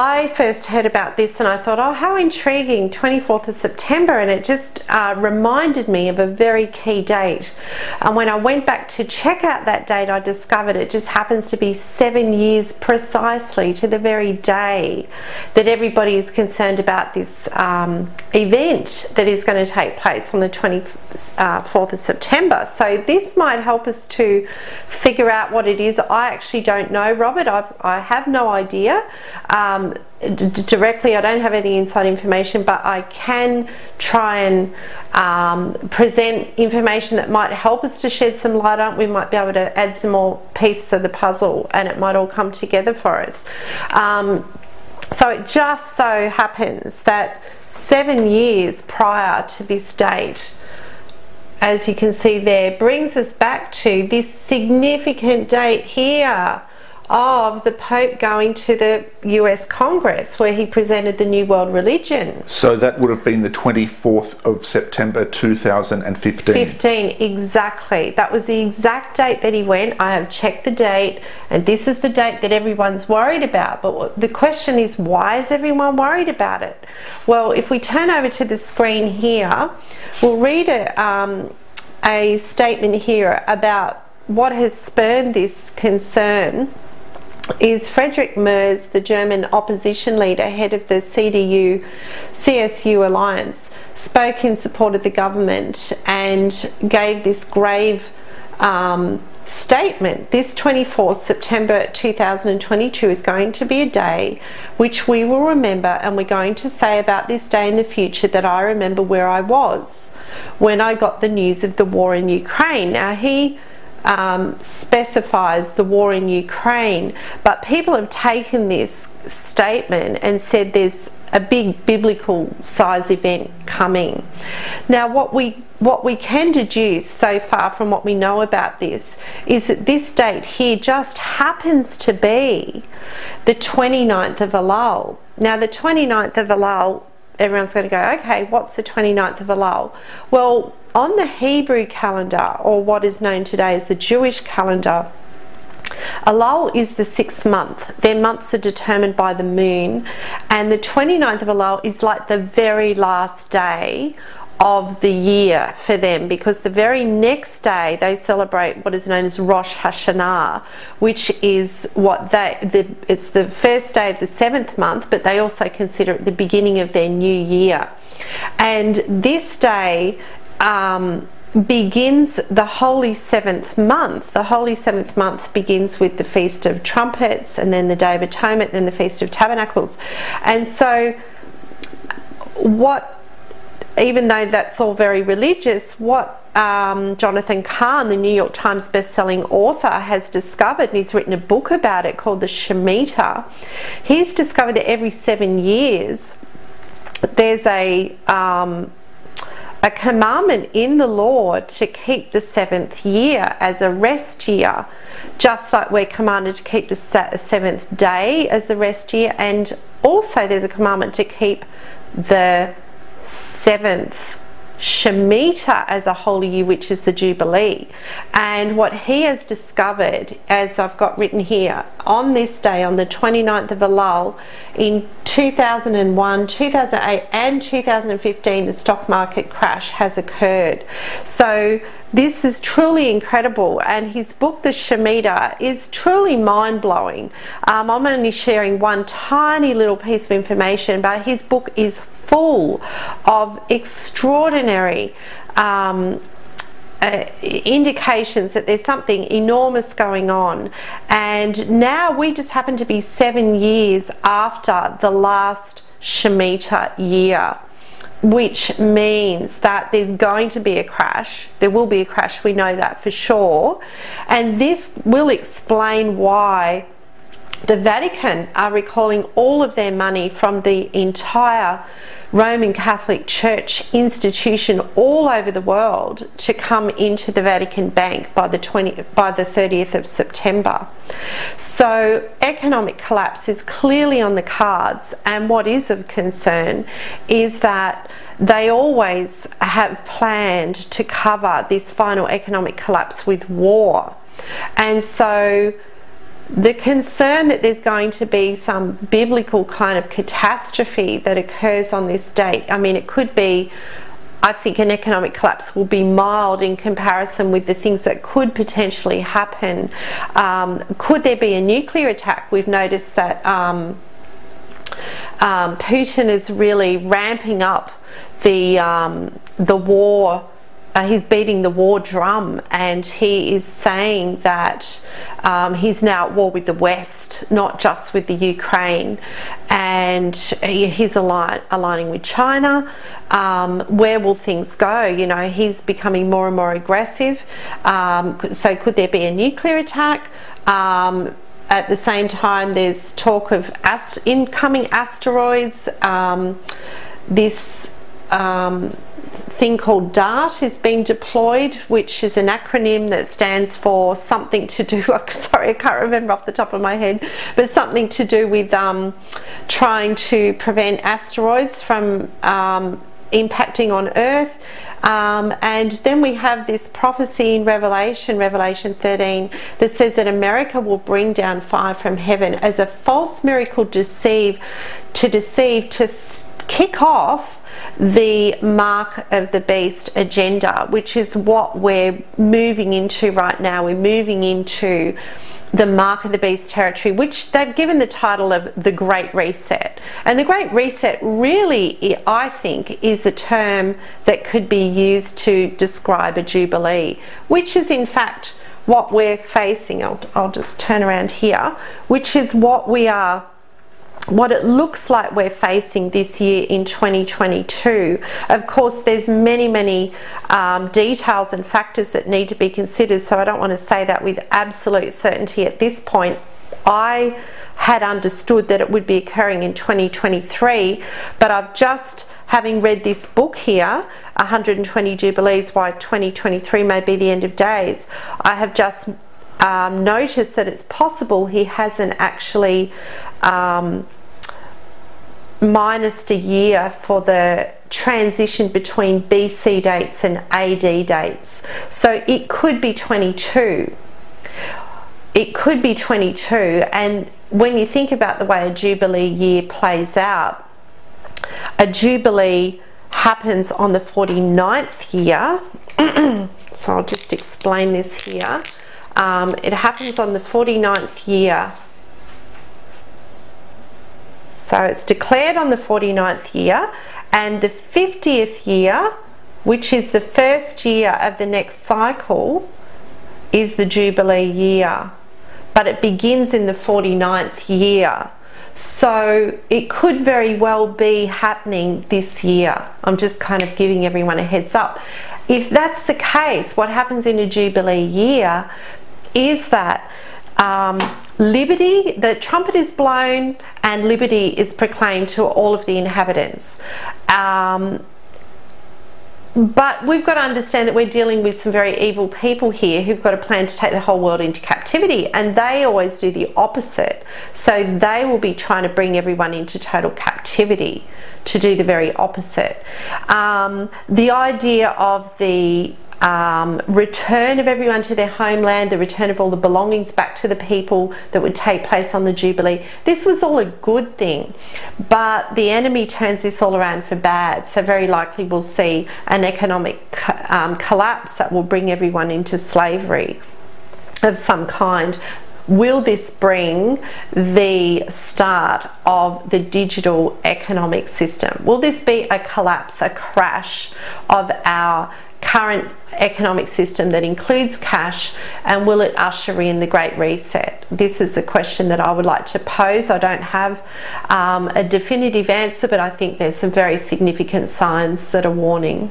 I first heard about this and I thought, oh, how intriguing, 24th of September, and it just reminded me of a very key date. And when I went back to check out that date, I discovered it just happens to be 7 years precisely to the very day that everybody is concerned about this event that is going to take place on the 24th of September. So this might help us to figure out what it is. I actually don't know, Robert. I have no idea. Directly, I don't have any inside information, but I can try and present information that might help us to shed some light on. We might be able to add some more pieces of the puzzle and it might all come together for us. So it just so happens that 7 years prior to this date, as you can see there, brings us back to this significant date here of the Pope going to the US Congress where he presented the New World Religion. So that would have been the 24th of September 2015. Exactly. That was the exact date that he went. I have checked the date, and this is the date that everyone's worried about. But the question is, why is everyone worried about it? Well, if we turn over to the screen here, we'll read a statement here about what has spurred this concern. Is Friedrich Merz, the German opposition leader, head of the CDU CSU alliance, spoke in support of the government and gave this grave statement. This 24th September 2022 is going to be a day which we will remember, and we're going to say about this day in the future that I remember where I was when I got the news of the war in Ukraine. Now he specifies the war in Ukraine, but people have taken this statement and said there's a big biblical size event coming. Now what we can deduce so far from what we know about this is that this date here just happens to be the 29th of Elul. Now the 29th of Elul, everyone's going to go, okay, what's the 29th of Elul? Well, on the Hebrew calendar, or what is known today as the Jewish calendar, Elul is the 6th month. Their months are determined by the moon, and the 29th of Elul is like the very last day of the year for them, because the very next day they celebrate what is known as Rosh Hashanah, which is what it's the first day of the 7th month, but they also consider it the beginning of their new year. And this day begins the Holy 7th month. The Holy 7th month begins with the Feast of Trumpets, and then the Day of Atonement, then the Feast of Tabernacles. And so even though that's all very religious, what Jonathan Kahn, the New York Times best-selling author, has discovered, and he's written a book about it called The Shemitah, he's discovered that every 7 years there's a commandment in the law to keep the 7th year as a rest year, just like we're commanded to keep the 7th day as a rest year, and also there's a commandment to keep the 7th Shemitah as a holy year, which is the Jubilee. And what he has discovered, as I've got written here, on this day, on the 29th of Elul, in 2001, 2008 and 2015, the stock market crash has occurred. So this is truly incredible, and his book, The Shemitah, is truly mind-blowing. I'm only sharing one tiny little piece of information, but his book is full of extraordinary indications that there's something enormous going on. And now we just happen to be 7 years after the last Shemitah year, which means that there's going to be a crash. There will be a crash, we know that for sure, and this will explain why the Vatican are recalling all of their money from the entire Roman Catholic Church institution all over the world to come into the Vatican Bank by the 30th of September. So economic collapse is clearly on the cards, and what is of concern is that they always have planned to cover this final economic collapse with war. And so the concern that there's going to be some biblical kind of catastrophe that occurs on this date. I mean, it could be, I think an economic collapse will be mild in comparison with the things that could potentially happen. Could there be a nuclear attack? We've noticed that Putin is really ramping up the war. He's beating the war drum, and he is saying that he's now at war with the West, not just with the Ukraine, and he's aligning with China. Where will things go? You know, he's becoming more and more aggressive. So could there be a nuclear attack? At the same time, there's talk of incoming asteroids. This thing called DART is being deployed, which is an acronym that stands for something to do, I'm sorry I can't remember off the top of my head, but something to do with trying to prevent asteroids from impacting on Earth. And then we have this prophecy in Revelation 13 that says that America will bring down fire from heaven as a false miracle to deceive, to kick off the Mark of the Beast agenda, which is what we're moving into right now. We're moving into the Mark of the Beast territory, which they've given the title of the Great Reset. And the Great Reset really, I think, is a term that could be used to describe a Jubilee, which is in fact what we're facing. I'll just turn around here, which is what we are, what it looks like we're facing this year in 2022. Of course, there's many details and factors that need to be considered, so I don't want to say that with absolute certainty at this point. I had understood that it would be occurring in 2023, but I've just, having read this book here, 120 Jubilees, Why 2023 May Be the End of Days, I have just noticed that it's possible he hasn't actually minus a year for the transition between BC dates and AD dates. So it could be 22. It could be 22. And when you think about the way a Jubilee year plays out, a Jubilee happens on the 49th year. So I'll just explain this here. It happens on the 49th year. So it's declared on the 49th year, and the 50th year, which is the first year of the next cycle, is the Jubilee year, but it begins in the 49th year. So it could very well be happening this year. I'm just kind of giving everyone a heads up. If that's the case, what happens in a Jubilee year is that liberty, the trumpet is blown and liberty is proclaimed to all of the inhabitants. But we've got to understand that we're dealing with some very evil people here who've got a plan to take the whole world into captivity, and they always do the opposite. So they will be trying to bring everyone into total captivity to do the very opposite. The idea of the return of everyone to their homeland, the return of all the belongings back to the people that would take place on the Jubilee, this was all a good thing, but the enemy turns this all around for bad. So very likely we'll see an economic collapse that will bring everyone into slavery of some kind. Will this bring the start of the digital economic system? Will this be a collapse, a crash of our current economic system that includes cash, and will it usher in the Great Reset? This is the question that I would like to pose. I don't have a definitive answer, but I think there's some very significant signs that are warning.